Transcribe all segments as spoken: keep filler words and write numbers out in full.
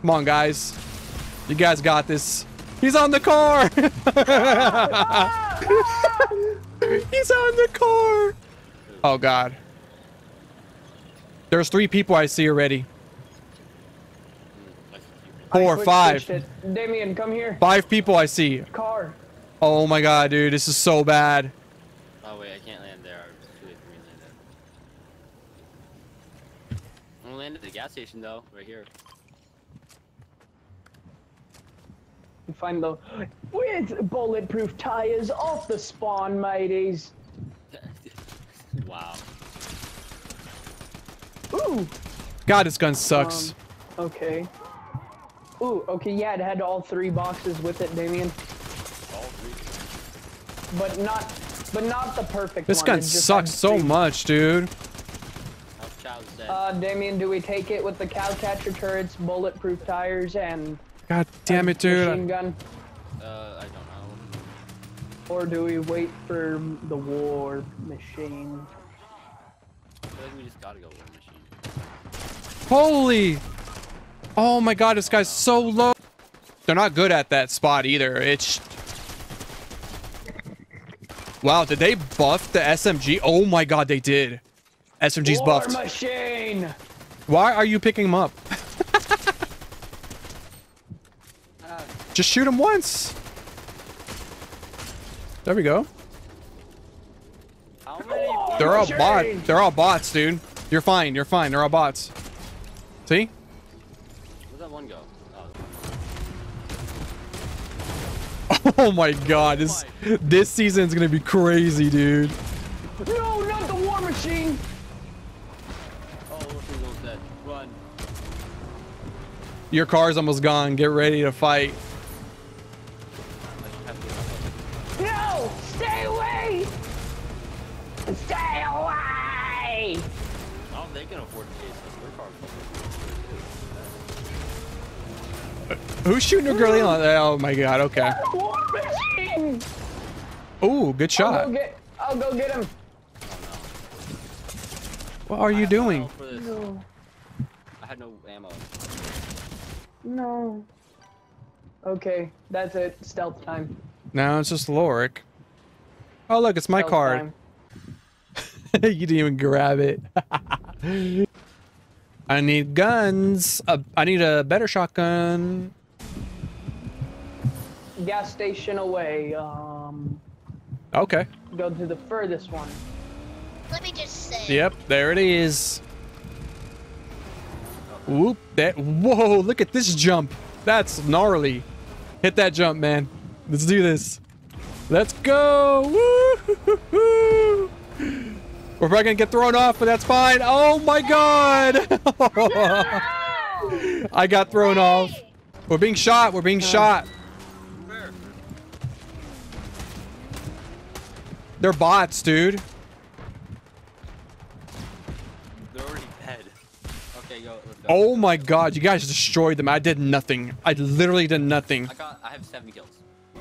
Come on, guys. You guys got this. He's on the car. He's on the car. Oh, God. There's three people I see already. Four, five. Damien, come here. Five people I see. Car. Oh, my God, dude. This is so bad. Oh, wait. I can't land there. I'm going to land at the gas station, though. Right here. Find the with bulletproof tires off the spawn, mateys. Wow. Ooh. God, this gun sucks. Um, okay. Ooh. Okay. Yeah, it had all three boxes with it, Damien. All three. But not, but not the perfect. This one. gun sucks so much, dude. Uh, Damien, do we take it with the cow catcher turrets, bulletproof tires, and? God damn it, dude. Machine gun. Uh, I don't know. Or do we wait for the war machine? I feel like we just gotta go war machine. Holy! Oh my god, this guy's so low. They're not good at that spot either. It's... Wow, did they buff the S M G? Oh my god, they did. S M G's war buffed. War machine! Why are you picking him up? Just shoot him once. There we go. Oh, they're all bots. They're all bots, dude. You're fine. You're fine. They're all bots. See? Where'd that one go? Oh, oh my God! This this season's gonna be crazy, dude. No, not the war machine. Oh, dead. Run. Your car's almost gone. Get ready to fight. No! Stay away! Stay away! Oh, they can afford to chase us. Their car's gone. Who's shooting a girlie on that? Oh my god, okay. Ooh, good shot. I'll go get, I'll go get him. Oh, no. What are you doing? No. I had no ammo. No. Okay, that's it. Stealth time. Now it's just Loric. Oh, look, it's my Stealth card. You didn't even grab it. I need guns. Uh, I need a better shotgun. Gas station away. Um. Okay. Go to the furthest one. Let me just say. Yep, there it is. Whoop, that, whoa, look at this jump. That's gnarly. Hit that jump, man. Let's do this. Let's go. Woo-hoo-hoo-hoo. We're probably gonna get thrown off, but that's fine. Oh my god. No! I got thrown Wait. off. We're being shot. We're being no. shot. Where? They're bots, dude. Oh my god, you guys destroyed them. I did nothing. I literally did nothing. I got, I have seven kills.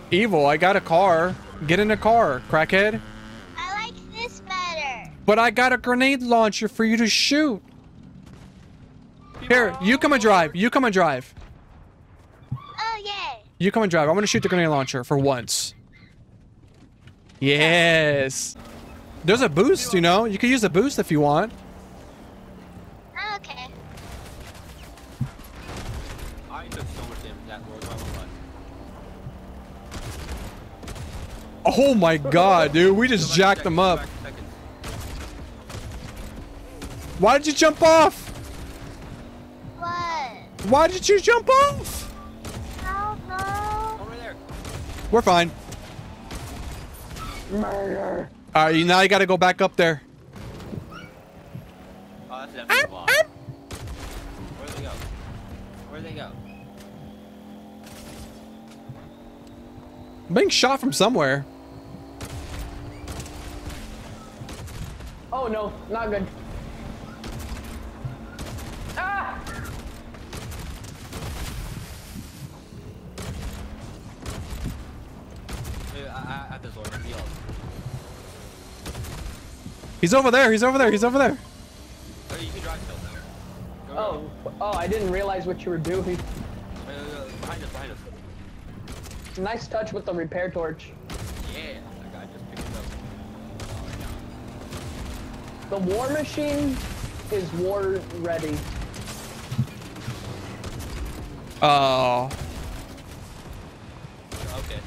Evil, I got a car. Get in a car, crackhead. I like this better. But I got a grenade launcher for you to shoot. Here, you come and drive. You come and drive. Oh, yay. You come and drive. I'm going to shoot the grenade launcher for once. Yes. There's a boost, you know. You can use the boost if you want. Oh my god, dude, we just jacked them up. Why did you jump off? What? Why did you jump off? I don't know. Over there. We're fine. Murder. Alright, now you gotta go back up there. Oh, that's definitely a block. Where'd they go? Where'd they go? I'm being shot from somewhere. Oh no, not good. Ah! Dude, I, I have this order. He's over there. He's over there. He's over there. Oh, you can drive still there. Oh, oh! I didn't realize what you were doing. us, behind us. Nice touch with the repair torch. Yeah, that guy just picked it up. The war machine is war ready. Oh. Okay.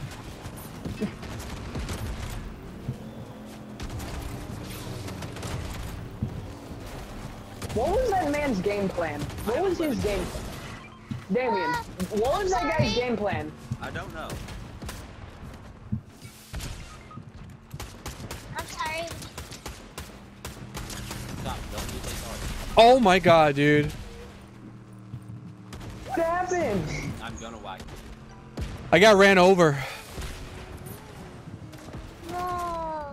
What was that man's game plan? What was his game plan? Damien, uh, what was sorry. that guy's game plan? I don't know. I'm sorry. Stop, don't do this hard. Oh my god, dude. What happened? I'm gonna whack you. I got ran over. No.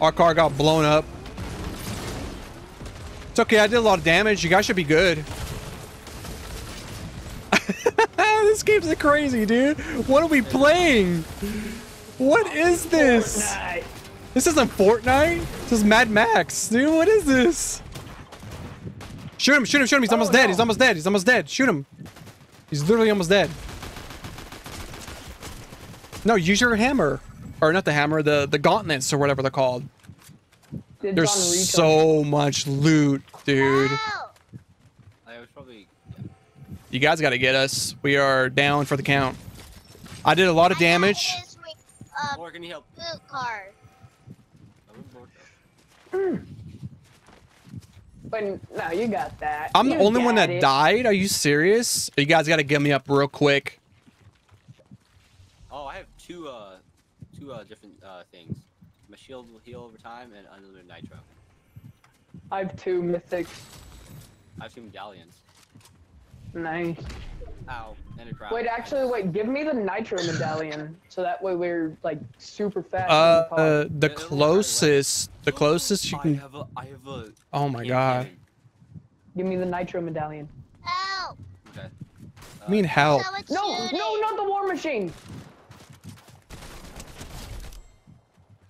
Our car got blown up. It's okay, I did a lot of damage. You guys should be good. This game's crazy, dude. What are we playing? What is this? Fortnite. This isn't Fortnite. This is Mad Max, dude. What is this? Shoot him, shoot him, shoot him. He's almost oh, dead. No. He's almost dead. He's almost dead. Shoot him. He's literally almost dead. No, use your hammer. Or not the hammer, the, the gauntlets or whatever they're called. Did There's so much loot, dude. Wow. I was probably, yeah. You guys got to get us. We are down for the count. I did a lot of damage. More, can you help? Car. Mm. But no, you got that. I'm you the only one that it. died. Are you serious? You guys got to give me up real quick. Oh, I have two, uh, two uh, different uh, things. My shield will heal over time, and another nitro. I have two mythics. I have two medallions. Nice. Ow, and a drop. Wait, actually, wait. Give me the nitro medallion, so that way we're like super fast. Uh, the, uh, the closest, the closest you can. I have a, I have a. Oh my god. Give me the nitro medallion. Help. Okay. Uh, I mean help. No, shooting. no, not the war machine.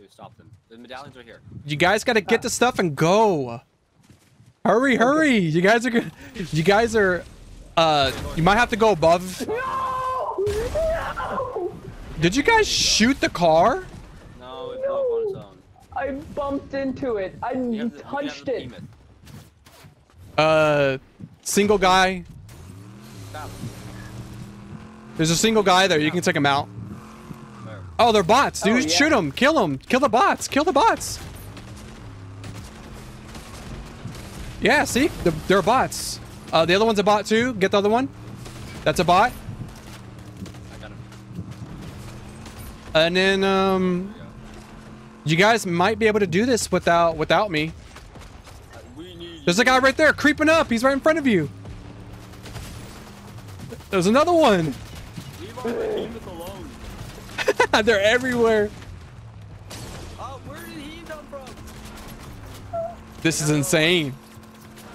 Stop them. The medallions are here. You guys gotta get ah. the stuff and go. Hurry, hurry! You guys are good. You guys are. Uh, you might have to go above. No! No! Did you guys shoot the car? No, it blew up on its own. I bumped into it. I the, touched it. Uh, single guy. Stop. There's a single guy there. You can take him out. Oh, they're bots, dude. Oh, yeah. Shoot them. Kill them. Kill the bots. Kill the bots. Yeah, see? They're, they're bots. Uh, the other one's a bot, too. Get the other one. That's a bot. I got him. And then, um... you guys might be able to do this without without me. There's a guy right there creeping up. He's right in front of you. There's another one. They're everywhere. Oh, where did he come from? This is insane.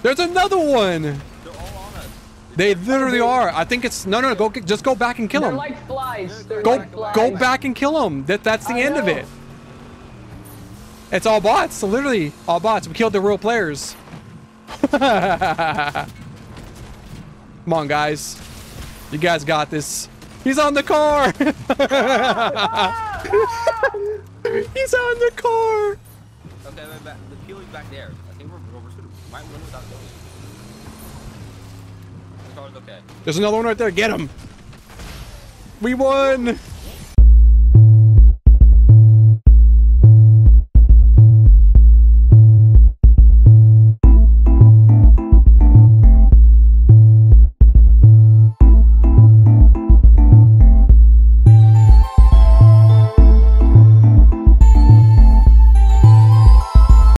There's another one. They're all on us. They literally are. I think it's no, no. Go get, just go back and kill them. They're like flies. They're go, like flies. go back and kill them. That that's the I end know. of it. It's all bots. Literally all bots. We killed the real players. Come on, guys. You guys got this. He's on the car. He's on the car. Okay, wait, back. The peeling back there. I think we're over. We might win without going. The car's okay. There's another one right there. Get him. We won.